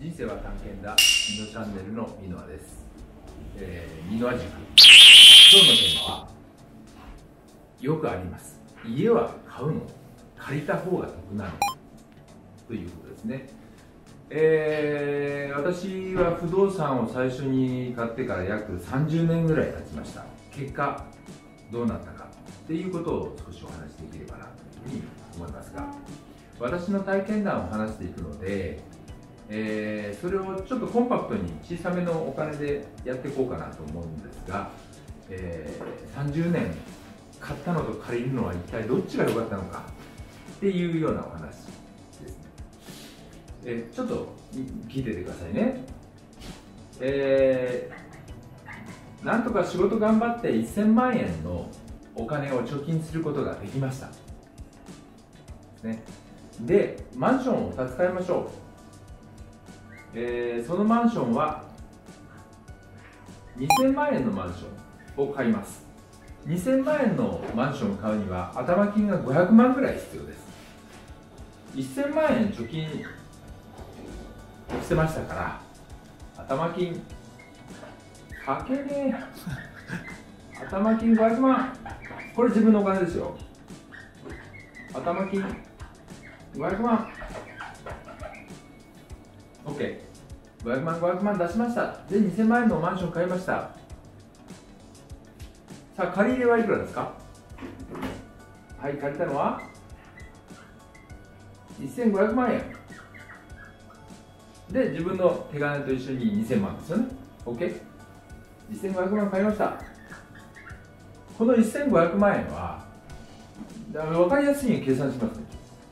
人生は探検だ。ミノチャンネルのミノアです。ミノア塾、今日のテーマはよくあります、家は買うの、借りた方が得なのということですね。私は不動産を最初に買ってから約30年ぐらい経ちました。結果どうなったかっていうことを少しお話しできればなというふうに思いますが、私の体験談を話していくので、それをちょっとコンパクトに小さめのお金でやっていこうかなと思うんですが、30年買ったのと借りるのは一体どっちが良かったのかっていうようなお話ですね。ちょっと聞いててくださいね。なんとか仕事頑張って1000万円のお金を貯金することができました、ね、でマンションを2つ買いましょう。そのマンションは2000万円のマンションを買います。2000万円のマンションを買うには頭金が500万ぐらい必要です。1000万円貯金してましたから頭金かけねえ頭金500万、これ自分のお金ですよ。頭金500万、OK、500万出しました。で2000万円のマンション買いました。さあ借り入れはいくらですか。はい、借りたのは1500万円で自分の手金と一緒に2000万ですよね。 OK、 1500万買いました。この1500万円はだから分かりやすいように計算しますね。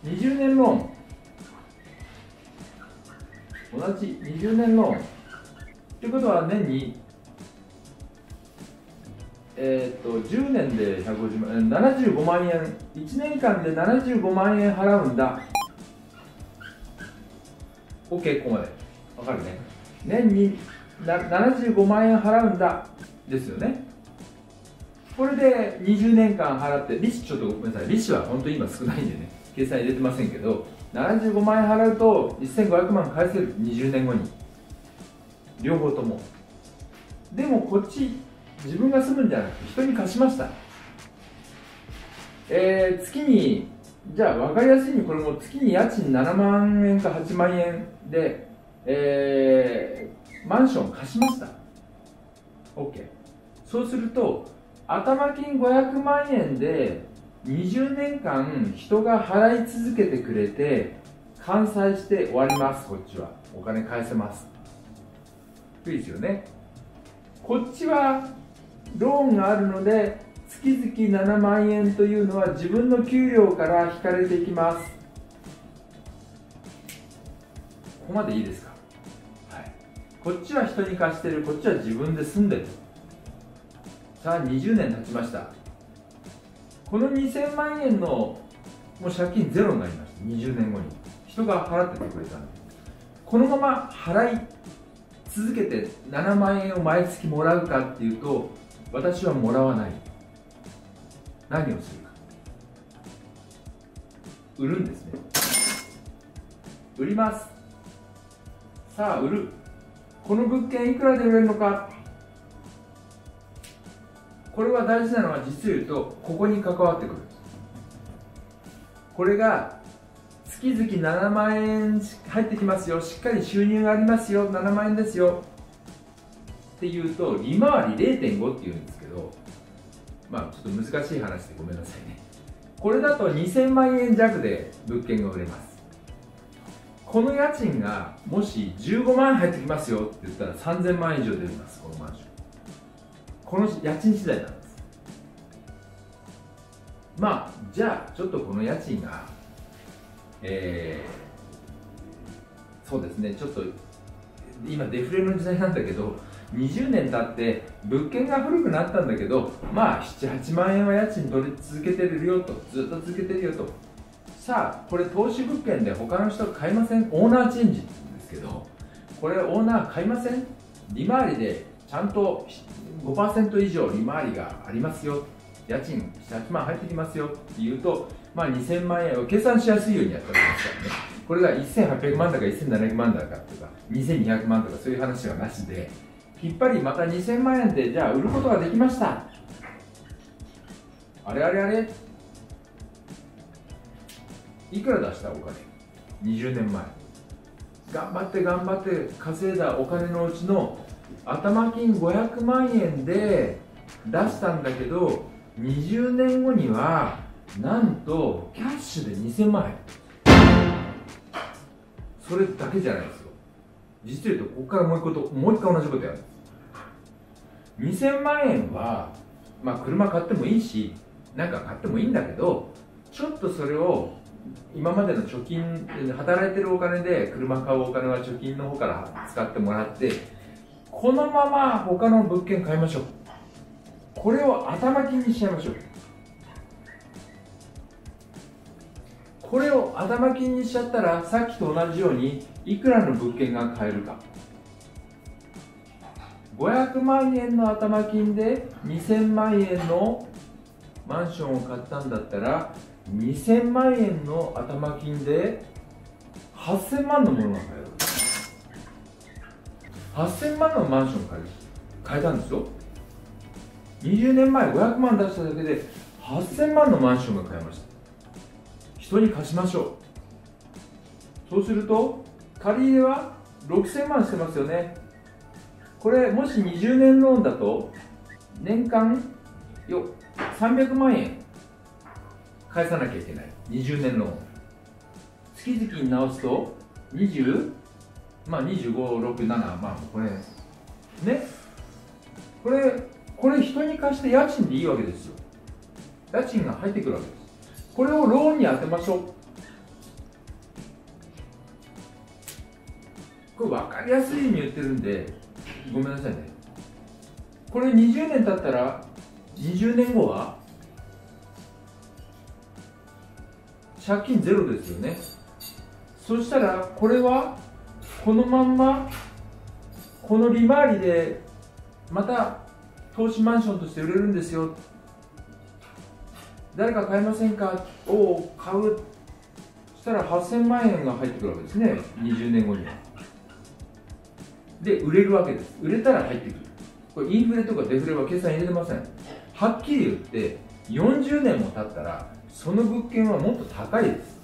20年ローン、同じ20年ローンということは年に、10年で150万円、75万円、1年間で75万円払うんだ。 OK、 ここまでわかるね。年に75万円払うんだですよね。これで20年間払って、利子ちょっとごめんなさい、利子は本当に今少ないんでね計算入れてませんけど、75万円払うと1500万返せる、20年後に両方とも。でもこっち自分が住むんじゃなくて人に貸しました、月に、じゃあ分かりやすいにこれも月に家賃7万円か8万円で、マンション貸しました。 OK、 そうすると頭金500万円で20年間人が払い続けてくれて完済して終わります。こっちはお金返せます。いいですよね。こっちはローンがあるので月々7万円というのは自分の給料から引かれていきます。ここまでいいですか。はい、こっちは人に貸してる、こっちは自分で住んでる。さあ20年経ちました。この2000万円のもう借金ゼロになりました。20年後に人が払っててくれたんで、このまま払い続けて7万円を毎月もらうかっていうと、私はもらわない。何をするか、売るんですね。売ります。さあ売る。この物件いくらで売れるのか。これは大事なのは、実を言うとここに関わってくる。これが月々7万円入ってきますよ、しっかり収入がありますよ、7万円ですよっていうと利回り 0.5 っていうんですけど、まあちょっと難しい話でごめんなさいね。これだと2000万円弱で物件が売れます。この家賃がもし15万円入ってきますよって言ったら3000万円以上出ます。このマンション、この家賃次第なんです。まあじゃあちょっとこの家賃が、そうですね、ちょっと今デフレの時代なんだけど、20年経って物件が古くなったんだけど、まあ 7,8 万円は家賃取り続けてるよと、ずっと続けてるよと。さあこれ投資物件で他の人買いません、オーナーチェンジって言うんですけど、これオーナー買いません、利回りでちゃんと 5% 以上利回りがありますよ、家賃7万入ってきますよっていうと、まあ、2000万円を計算しやすいようにやっておりますからね。これが1800万だか1700万だかとか2200万とかそういう話はなしで、きっぱりまた2000万円でじゃあ売ることができました、あれあれあれ、いくら出したお金、20年前、頑張って頑張って稼いだお金のうちの頭金500万円で出したんだけど、20年後にはなんとキャッシュで2000万円。それだけじゃないですよ。実を言うと、ここからもう一回同じことやる。2000万円は、まあ、車買ってもいいし、なんか買ってもいいんだけど、ちょっとそれを今までの貯金、働いてるお金で車買うお金は貯金の方から使ってもらって、このまま他の物件買いましょう。これを頭金にしちゃいましょう。これを頭金にしちゃったら、さっきと同じようにいくらの物件が買えるか、500万円の頭金で2000万円のマンションを買ったんだったら、2000万円の頭金で8000万のものが買える。8000万のマンション買えたんですよ。20年前500万出しただけで8000万のマンションが買えました。人に貸しましょう。そうすると借り入れは6000万してますよね。これもし20年ローンだと年間300万円返さなきゃいけない。20年ローン月々に直すと25、6、7、まあこれね、これ人に貸して家賃でいいわけですよ。家賃が入ってくるわけです。これをローンに当てましょう。これ分かりやすいように言ってるんでごめんなさいね。これ20年経ったら、20年後は借金ゼロですよね。そしたらこれはこのまんまこの利回りでまた投資マンションとして売れるんですよ。誰か買いませんかを買う。そしたら8000万円が入ってくるわけですね、20年後には。で、売れるわけです。売れたら入ってくる。これインフレとかデフレは計算入れてません。はっきり言って、40年も経ったら、その物件はもっと高いです。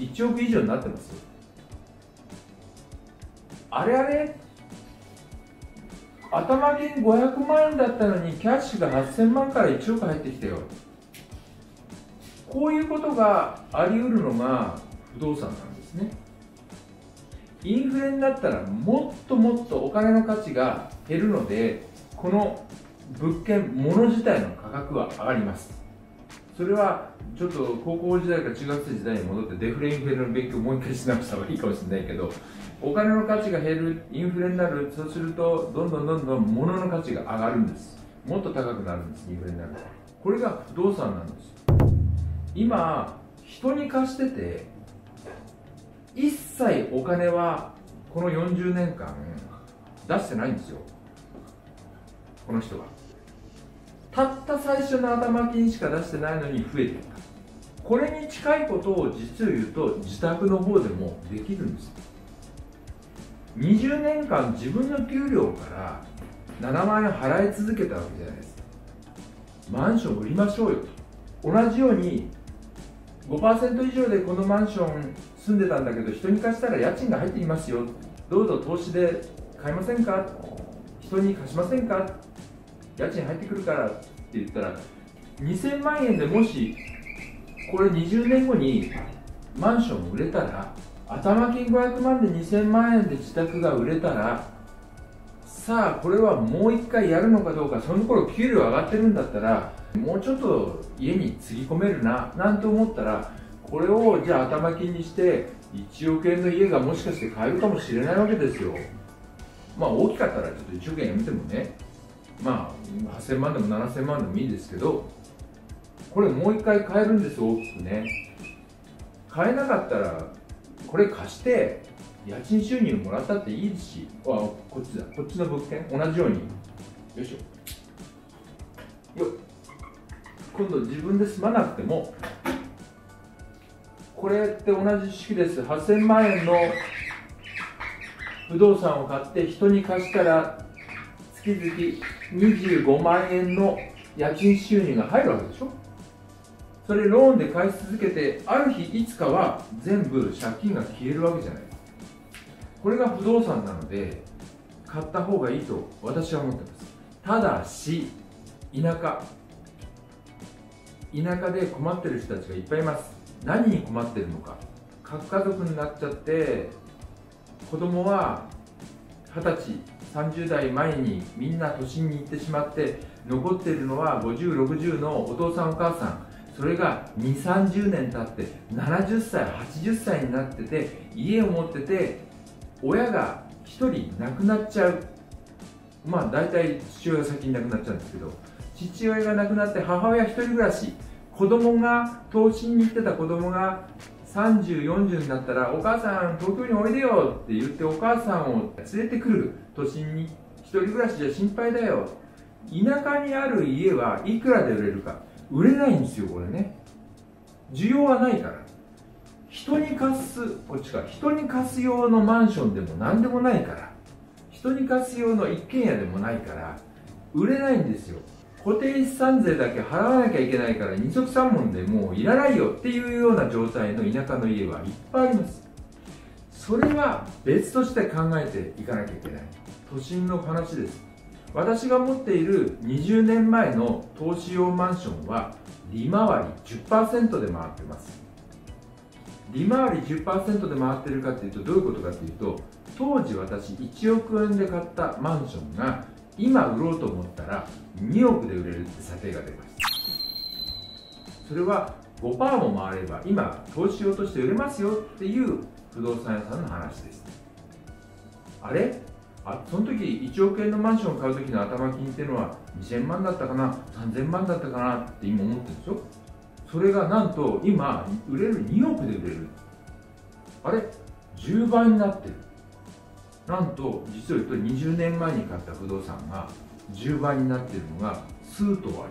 1億以上になってますよ。あれあれ、頭金500万円だったのに、キャッシュが8000万から1億入ってきたよ。こういうことがあり得るのが不動産なんですね。インフレになったらもっともっとお金の価値が減るので、この物件、物自体の価格は上がります。それはちょっと高校時代か中学生時代に戻ってデフレインフレの勉強もう一回し直した方がいいかもしれないけど、お金の価値が減る、インフレになる、そうするとどんどん物の価値が上がるんです。もっと高くなるんです、インフレになる。これが不動産なんですよ。今、人に貸してて、一切お金はこの40年間出してないんですよ、この人は。たった最初の頭金しか出してないのに増えていった。これに近いことを実を言うと、自宅の方でもできるんです。20年間自分の給料から7万円払い続けたわけじゃないですか。マンション売りましょうよと。同じように5% 以上でこのマンション住んでたんだけど、人に貸したら家賃が入ってきますよ、どうぞ投資で買いませんか、人に貸しませんか、家賃入ってくるからって言ったら、2000万円でもしこれ20年後にマンション売れたら、頭金500万で2000万円で自宅が売れたら、さあこれはもう一回やるのかどうか。その頃給料上がってるんだったら、もうちょっと家につぎ込めるななんて思ったら、これをじゃあ頭金にして1億円の家がもしかして買えるかもしれないわけですよ。まあ大きかったらちょっと1億円やめてもね、まあ8000万でも7000万でもいいですけど、これもう一回買えるんですよ、大きくね。買えなかったらこれ貸して家賃収入もらったっていいし、こっちの物件同じように、よいしょ、今度自分で住まなくても、これって同じ式です。8000万円の不動産を買って人に貸したら月々25万円の家賃収入が入るわけでしょ。それローンで返し続けて、ある日いつかは全部借金が消えるわけじゃない。これが不動産なので買った方がいいと私は思ってます。ただし田舎で困ってる人たちがいっぱいいます。何に困ってるのか、核家族になっちゃって子供は20歳、30代前にみんな都心に行ってしまって、残っているのは50、60のお父さんお母さん、それが2、30年経って70歳、80歳になってて家を持ってて親が1人亡くなっちゃう。まあ大体父親が先に亡くなっちゃうんですけど、父親が亡くなって母親1人暮らし、子供が都心に行ってた子供が30、40になったら「お母さん東京においでよ」って言ってお母さんを連れてくる。都心に一人暮らしじゃ心配だよ。田舎にある家はいくらで売れるか。売れないんですよこれね。需要はないから。人に貸す、こっちか、人に貸す用のマンションでも何でもないから、人に貸す用の一軒家でもないから売れないんですよ。固定資産税だけ払わなきゃいけないから二足三文でもういらないよっていうような状態の田舎の家はいっぱいあります。それは別として考えていかなきゃいけない都心の話です。私が持っている20年前の投資用マンションは利回り 10% で回ってます。利回り 10% で回ってるかっていうとどういうことかっていうと、当時私1億円で買ったマンションが今売ろうと思ったら2億で売れるって査定が出ました。それは 5% も回れば今投資用として売れますよっていう不動産屋さんの話です。あれ、その時1億円のマンションを買う時の頭金っていうのは2000万だったかな、3000万だったかなって今思ってるでしょ。それがなんと今売れる2億で売れる。あれ10倍になってる。なんと実を言うと20年前に買った不動産が10倍になっているのが数棟あります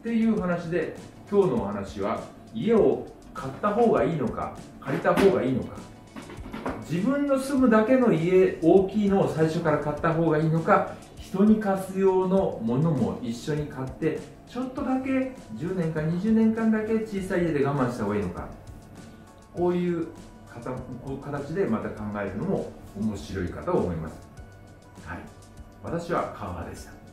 っていう話で、今日のお話は家を買った方がいいのか借りた方がいいのか、自分の住むだけの家大きいのを最初から買った方がいいのか、人に貸す用のものも一緒に買ってちょっとだけ10年間20年間だけ小さい家で我慢した方がいいのか、こういう形でまた考えるのも面白いかと思います。はい、私は川原でした。